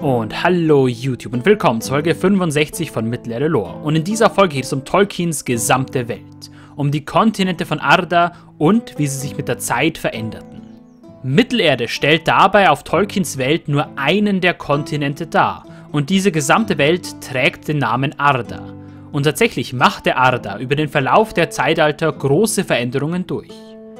Und hallo YouTube und willkommen zur Folge 65 von Mittelerde Lore. Und in dieser Folge geht es um Tolkiens gesamte Welt, um die Kontinente von Arda und wie sie sich mit der Zeit veränderten. Mittelerde stellt dabei auf Tolkiens Welt nur einen der Kontinente dar und diese gesamte Welt trägt den Namen Arda. Und tatsächlich machte Arda über den Verlauf der Zeitalter große Veränderungen durch.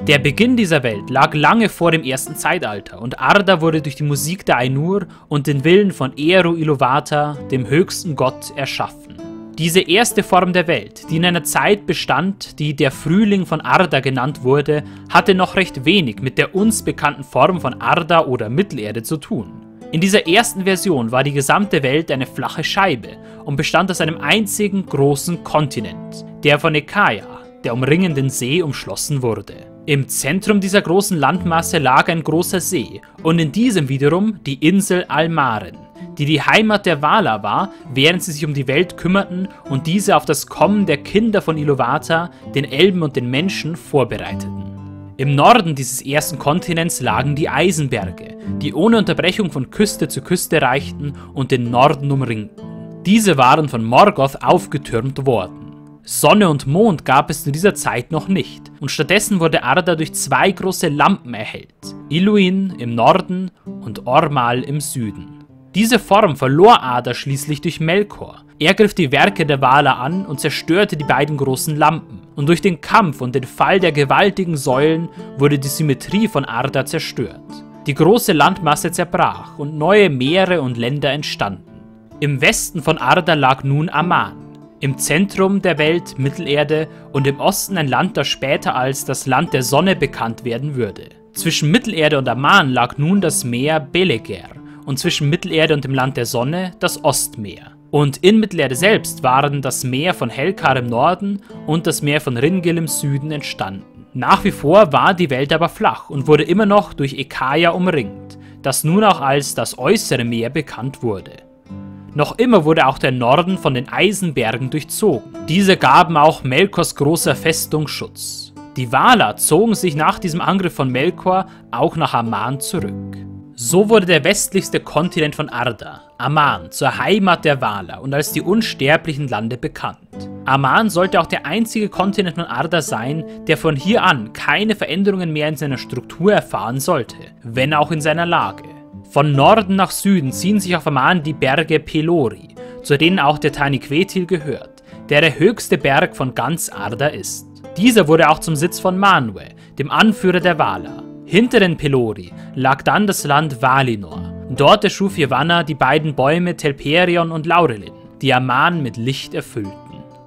Der Beginn dieser Welt lag lange vor dem ersten Zeitalter und Arda wurde durch die Musik der Ainur und den Willen von Eru Ilúvatar, dem höchsten Gott, erschaffen. Diese erste Form der Welt, die in einer Zeit bestand, die der Frühling von Arda genannt wurde, hatte noch recht wenig mit der uns bekannten Form von Arda oder Mittelerde zu tun. In dieser ersten Version war die gesamte Welt eine flache Scheibe und bestand aus einem einzigen großen Kontinent, der von Ekaia, der umringenden See, umschlossen wurde. Im Zentrum dieser großen Landmasse lag ein großer See und in diesem wiederum die Insel Almaren, die die Heimat der Valar war, während sie sich um die Welt kümmerten und diese auf das Kommen der Kinder von Ilúvatar, den Elben und den Menschen, vorbereiteten. Im Norden dieses ersten Kontinents lagen die Eisenberge, die ohne Unterbrechung von Küste zu Küste reichten und den Norden umringten. Diese waren von Morgoth aufgetürmt worden. Sonne und Mond gab es zu dieser Zeit noch nicht und stattdessen wurde Arda durch zwei große Lampen erhellt, Iluin im Norden und Ormal im Süden. Diese Form verlor Arda schließlich durch Melkor. Er griff die Werke der Valar an und zerstörte die beiden großen Lampen und durch den Kampf und den Fall der gewaltigen Säulen wurde die Symmetrie von Arda zerstört. Die große Landmasse zerbrach und neue Meere und Länder entstanden. Im Westen von Arda lag nun Aman, im Zentrum der Welt Mittelerde und im Osten ein Land, das später als das Land der Sonne bekannt werden würde. Zwischen Mittelerde und Aman lag nun das Meer Belegar und zwischen Mittelerde und dem Land der Sonne das Ostmeer. Und in Mittelerde selbst waren das Meer von Helkar im Norden und das Meer von Ringil im Süden entstanden. Nach wie vor war die Welt aber flach und wurde immer noch durch Ekaia umringt, das nun auch als das äußere Meer bekannt wurde. Noch immer wurde auch der Norden von den Eisenbergen durchzogen. Diese gaben auch Melkors großer Festung Schutz. Die Valar zogen sich nach diesem Angriff von Melkor auch nach Aman zurück. So wurde der westlichste Kontinent von Arda, Aman, zur Heimat der Valar und als die unsterblichen Lande bekannt. Aman sollte auch der einzige Kontinent von Arda sein, der von hier an keine Veränderungen mehr in seiner Struktur erfahren sollte, wenn auch in seiner Lage. Von Norden nach Süden ziehen sich auf Aman die Berge Pelori, zu denen auch der Taniquetil gehört, der höchste Berg von ganz Arda ist. Dieser wurde auch zum Sitz von Manwe, dem Anführer der Valar. Hinter den Pelori lag dann das Land Valinor. Dort erschuf Yavanna die beiden Bäume Telperion und Laurelin, die Aman mit Licht erfüllten.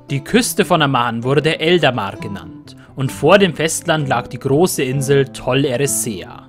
Die Küste von Aman wurde Eldamar genannt und vor dem Festland lag die große Insel Tol Eressëa.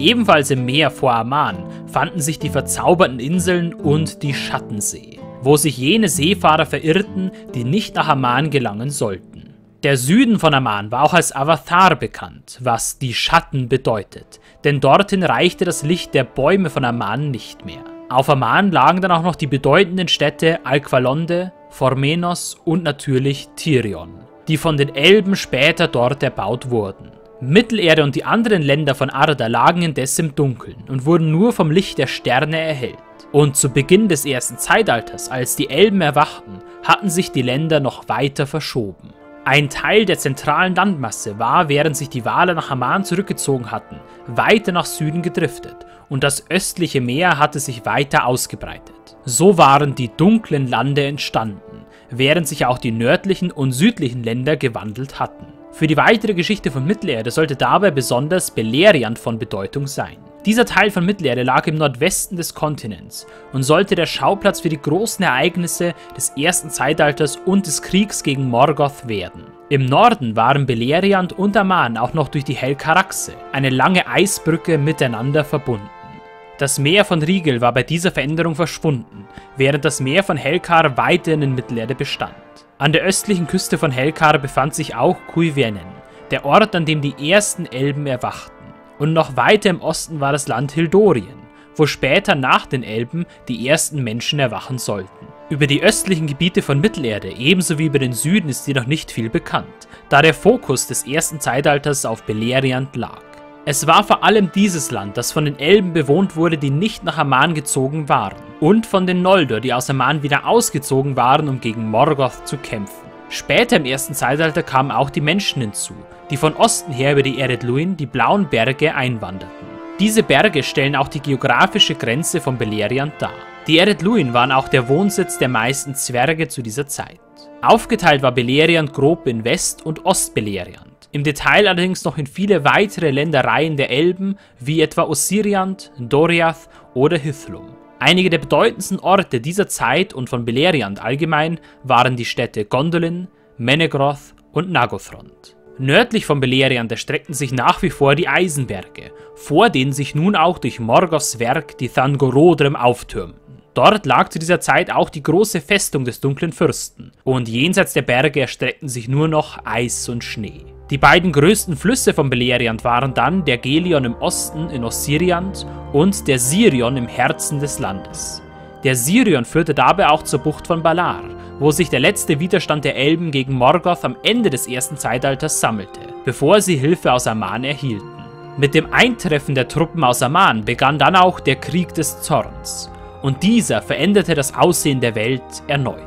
Ebenfalls im Meer vor Aman fanden sich die verzauberten Inseln und die Schattensee, wo sich jene Seefahrer verirrten, die nicht nach Aman gelangen sollten. Der Süden von Aman war auch als Avatar bekannt, was die Schatten bedeutet, denn dorthin reichte das Licht der Bäume von Aman nicht mehr. Auf Aman lagen dann auch noch die bedeutenden Städte Alqualonde, Formenos und natürlich Tirion, die von den Elben später dort erbaut wurden. Mittelerde und die anderen Länder von Arda lagen indes im Dunkeln und wurden nur vom Licht der Sterne erhellt. Und zu Beginn des ersten Zeitalters, als die Elben erwachten, hatten sich die Länder noch weiter verschoben. Ein Teil der zentralen Landmasse war, während sich die Valar nach Aman zurückgezogen hatten, weiter nach Süden gedriftet und das östliche Meer hatte sich weiter ausgebreitet. So waren die dunklen Lande entstanden, während sich auch die nördlichen und südlichen Länder gewandelt hatten. Für die weitere Geschichte von Mittelerde sollte dabei besonders Beleriand von Bedeutung sein. Dieser Teil von Mittelerde lag im Nordwesten des Kontinents und sollte der Schauplatz für die großen Ereignisse des ersten Zeitalters und des Kriegs gegen Morgoth werden. Im Norden waren Beleriand und Aman auch noch durch die Helkaraxe, eine lange Eisbrücke, miteinander verbunden. Das Meer von Ringil war bei dieser Veränderung verschwunden, während das Meer von Helkar weiterhin in Mittelerde bestand. An der östlichen Küste von Helkar befand sich auch Cuivennen, der Ort, an dem die ersten Elben erwachten. Und noch weiter im Osten war das Land Hildorien, wo später nach den Elben die ersten Menschen erwachen sollten. Über die östlichen Gebiete von Mittelerde ebenso wie über den Süden ist jedoch nicht viel bekannt, da der Fokus des ersten Zeitalters auf Beleriand lag. Es war vor allem dieses Land, das von den Elben bewohnt wurde, die nicht nach Aman gezogen waren, und von den Noldor, die aus Aman wieder ausgezogen waren, um gegen Morgoth zu kämpfen. Später im ersten Zeitalter kamen auch die Menschen hinzu, die von Osten her über die Eredluin, die blauen Berge, einwanderten. Diese Berge stellen auch die geografische Grenze von Beleriand dar. Die Eredluin waren auch der Wohnsitz der meisten Zwerge zu dieser Zeit. Aufgeteilt war Beleriand grob in West- und Ostbeleriand, im Detail allerdings noch in viele weitere Ländereien der Elben, wie etwa Ossiriand, Doriath oder Hithlum. Einige der bedeutendsten Orte dieser Zeit und von Beleriand allgemein waren die Städte Gondolin, Menegroth und Nagothrond. Nördlich von Beleriand erstreckten sich nach wie vor die Eisenberge, vor denen sich nun auch durch Morgoths Werk die Thangorodrim auftürmten. Dort lag zu dieser Zeit auch die große Festung des dunklen Fürsten, und jenseits der Berge erstreckten sich nur noch Eis und Schnee. Die beiden größten Flüsse von Beleriand waren dann der Gelion im Osten in Ossiriand und der Sirion im Herzen des Landes. Der Sirion führte dabei auch zur Bucht von Valar, wo sich der letzte Widerstand der Elben gegen Morgoth am Ende des ersten Zeitalters sammelte, bevor sie Hilfe aus Aman erhielten. Mit dem Eintreffen der Truppen aus Aman begann dann auch der Krieg des Zorns, und dieser veränderte das Aussehen der Welt erneut.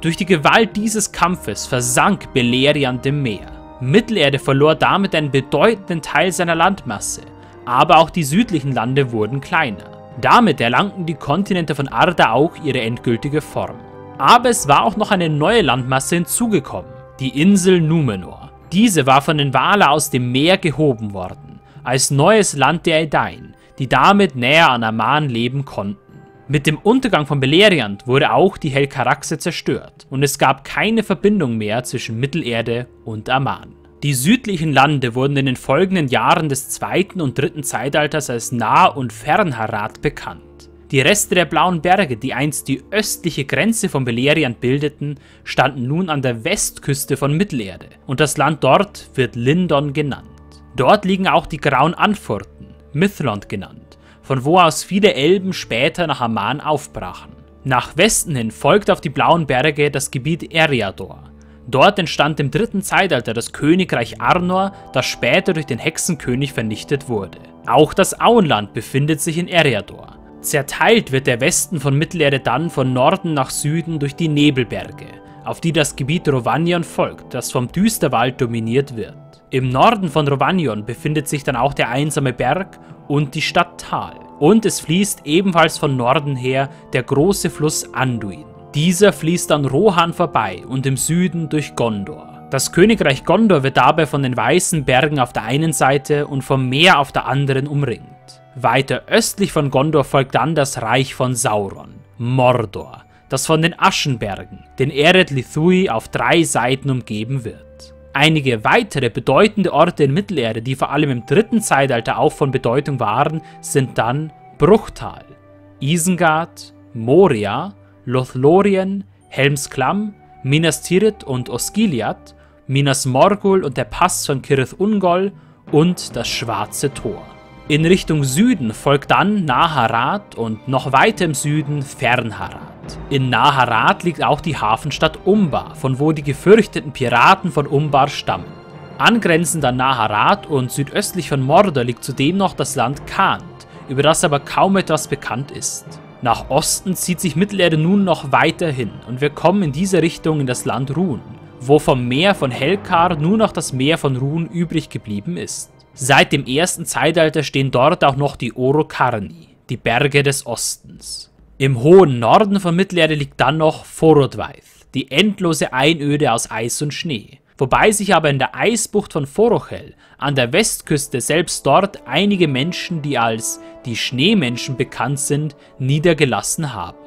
Durch die Gewalt dieses Kampfes versank Beleriand im Meer. Mittelerde verlor damit einen bedeutenden Teil seiner Landmasse, aber auch die südlichen Lande wurden kleiner. Damit erlangten die Kontinente von Arda auch ihre endgültige Form. Aber es war auch noch eine neue Landmasse hinzugekommen, die Insel Númenor. Diese war von den Valar aus dem Meer gehoben worden, als neues Land der Edain, die damit näher an Aman leben konnten. Mit dem Untergang von Beleriand wurde auch die Helkaraxe zerstört, und es gab keine Verbindung mehr zwischen Mittelerde und Aman. Die südlichen Lande wurden in den folgenden Jahren des 2. und 3. Zeitalters als Nah- und Fernharad bekannt. Die Reste der blauen Berge, die einst die östliche Grenze von Beleriand bildeten, standen nun an der Westküste von Mittelerde, und das Land dort wird Lindon genannt. Dort liegen auch die grauen Anfurten, Mithlond genannt, von wo aus viele Elben später nach Aman aufbrachen. Nach Westen hin folgte auf die blauen Berge das Gebiet Eriador. Dort entstand im 3. Zeitalter das Königreich Arnor, das später durch den Hexenkönig vernichtet wurde. Auch das Auenland befindet sich in Eriador. Zerteilt wird der Westen von Mittelerde dann von Norden nach Süden durch die Nebelberge, auf die das Gebiet Rhovanion folgt, das vom Düsterwald dominiert wird. Im Norden von Rhovanion befindet sich dann auch der einsame Berg und die Stadt Tal. Und es fließt ebenfalls von Norden her der große Fluss Anduin. Dieser fließt an Rohan vorbei und im Süden durch Gondor. Das Königreich Gondor wird dabei von den weißen Bergen auf der einen Seite und vom Meer auf der anderen umringt. Weiter östlich von Gondor folgt dann das Reich von Sauron, Mordor, das von den Aschenbergen, den Eret Lithui, auf 3 Seiten umgeben wird. Einige weitere bedeutende Orte in Mittelerde, die vor allem im 3. Zeitalter auch von Bedeutung waren, sind dann Bruchtal, Isengard, Moria, Lothlorien, Helmsklamm, Minas Tirith und Osgiliath, Minas Morgul und der Pass von Kirith Ungol und das Schwarze Tor. In Richtung Süden folgt dann Nah-Harad und noch weiter im Süden Fernharad. In Nah-Harad liegt auch die Hafenstadt Umbar, von wo die gefürchteten Piraten von Umbar stammen. Angrenzend an Nah-Harad und südöstlich von Mordor liegt zudem noch das Land Khand, über das aber kaum etwas bekannt ist. Nach Osten zieht sich Mittelerde nun noch weiter hin, und wir kommen in diese Richtung in das Land Ruun, wo vom Meer von Helkar nur noch das Meer von Ruun übrig geblieben ist. Seit dem 1. Zeitalter stehen dort auch noch die Orokarni, die Berge des Ostens. Im hohen Norden von Mittelerde liegt dann noch Forodwaith, die endlose Einöde aus Eis und Schnee, wobei sich aber in der Eisbucht von Forochel an der Westküste selbst dort einige Menschen, die als die Schneemenschen bekannt sind, niedergelassen haben.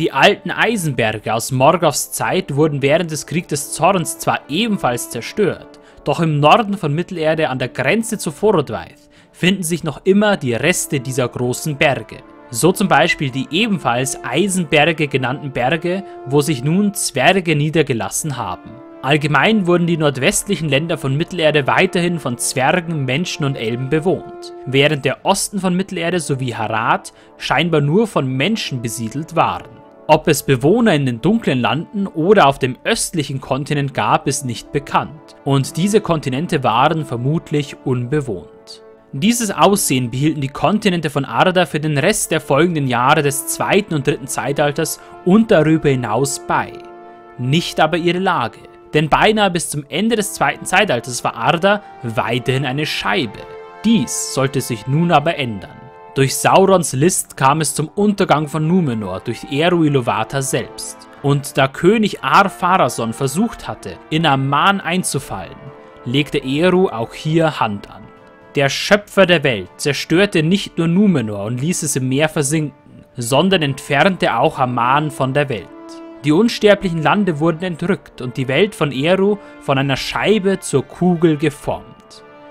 Die alten Eisenberge aus Morgoths Zeit wurden während des Kriegs des Zorns zwar ebenfalls zerstört, doch im Norden von Mittelerde an der Grenze zu Forodwaith finden sich noch immer die Reste dieser großen Berge. So zum Beispiel die ebenfalls Eisenberge genannten Berge, wo sich nun Zwerge niedergelassen haben. Allgemein wurden die nordwestlichen Länder von Mittelerde weiterhin von Zwergen, Menschen und Elben bewohnt, während der Osten von Mittelerde sowie Harad scheinbar nur von Menschen besiedelt waren. Ob es Bewohner in den dunklen Landen oder auf dem östlichen Kontinent gab, ist nicht bekannt, und diese Kontinente waren vermutlich unbewohnt. Dieses Aussehen behielten die Kontinente von Arda für den Rest der folgenden Jahre des 2. und 3. Zeitalters und darüber hinaus bei. Nicht aber ihre Lage, denn beinahe bis zum Ende des 2. Zeitalters war Arda weiterhin eine Scheibe. Dies sollte sich nun aber ändern. Durch Saurons List kam es zum Untergang von Númenor durch Eru Ilúvatar selbst. Und da König Ar-Pharason versucht hatte, in Aman einzufallen, legte Eru auch hier Hand an. Der Schöpfer der Welt zerstörte nicht nur Númenor und ließ es im Meer versinken, sondern entfernte auch Aman von der Welt. Die unsterblichen Lande wurden entrückt und die Welt von Eru von einer Scheibe zur Kugel geformt.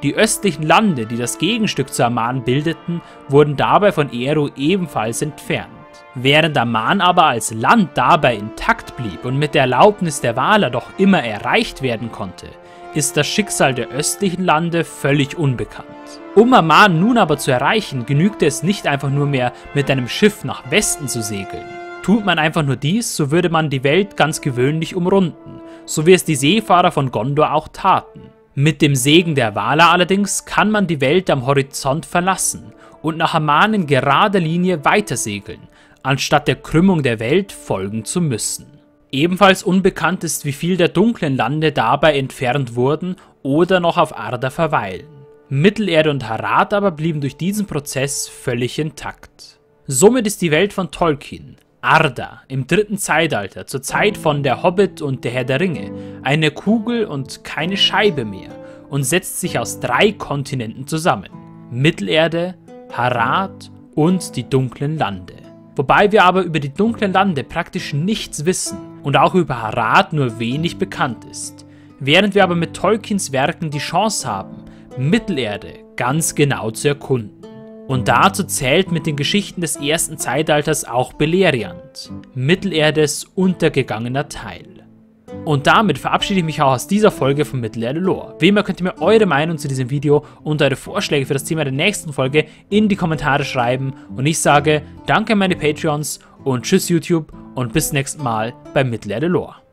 Die östlichen Lande, die das Gegenstück zu Aman bildeten, wurden dabei von Eru ebenfalls entfernt. Während Aman aber als Land dabei intakt blieb und mit der Erlaubnis der Valar doch immer erreicht werden konnte, ist das Schicksal der östlichen Lande völlig unbekannt. Um Aman nun aber zu erreichen, genügte es nicht einfach nur mehr, mit einem Schiff nach Westen zu segeln. Tut man einfach nur dies, so würde man die Welt ganz gewöhnlich umrunden, so wie es die Seefahrer von Gondor auch taten. Mit dem Segen der Valar allerdings kann man die Welt am Horizont verlassen und nach Aman in gerader Linie weitersegeln, anstatt der Krümmung der Welt folgen zu müssen. Ebenfalls unbekannt ist, wie viel der dunklen Lande dabei entfernt wurden oder noch auf Arda verweilen. Mittelerde und Harad aber blieben durch diesen Prozess völlig intakt. Somit ist die Welt von Tolkien, Arda, im 3. Zeitalter, zur Zeit von Der Hobbit und Der Herr der Ringe, eine Kugel und keine Scheibe mehr und setzt sich aus 3 Kontinenten zusammen: Mittelerde, Harad und die dunklen Lande. Wobei wir aber über die dunklen Lande praktisch nichts wissen und auch über Harad nur wenig bekannt ist, während wir aber mit Tolkiens Werken die Chance haben, Mittelerde ganz genau zu erkunden. Und dazu zählt mit den Geschichten des 1. Zeitalters auch Beleriand, Mittelerdes untergegangener Teil. Und damit verabschiede ich mich auch aus dieser Folge von Mittelerde Lore. Wie immer könnt ihr mir eure Meinung zu diesem Video und eure Vorschläge für das Thema der nächsten Folge in die Kommentare schreiben. Und ich sage danke an meine Patreons und tschüss YouTube und bis nächstes Mal bei Mittelerde Lore.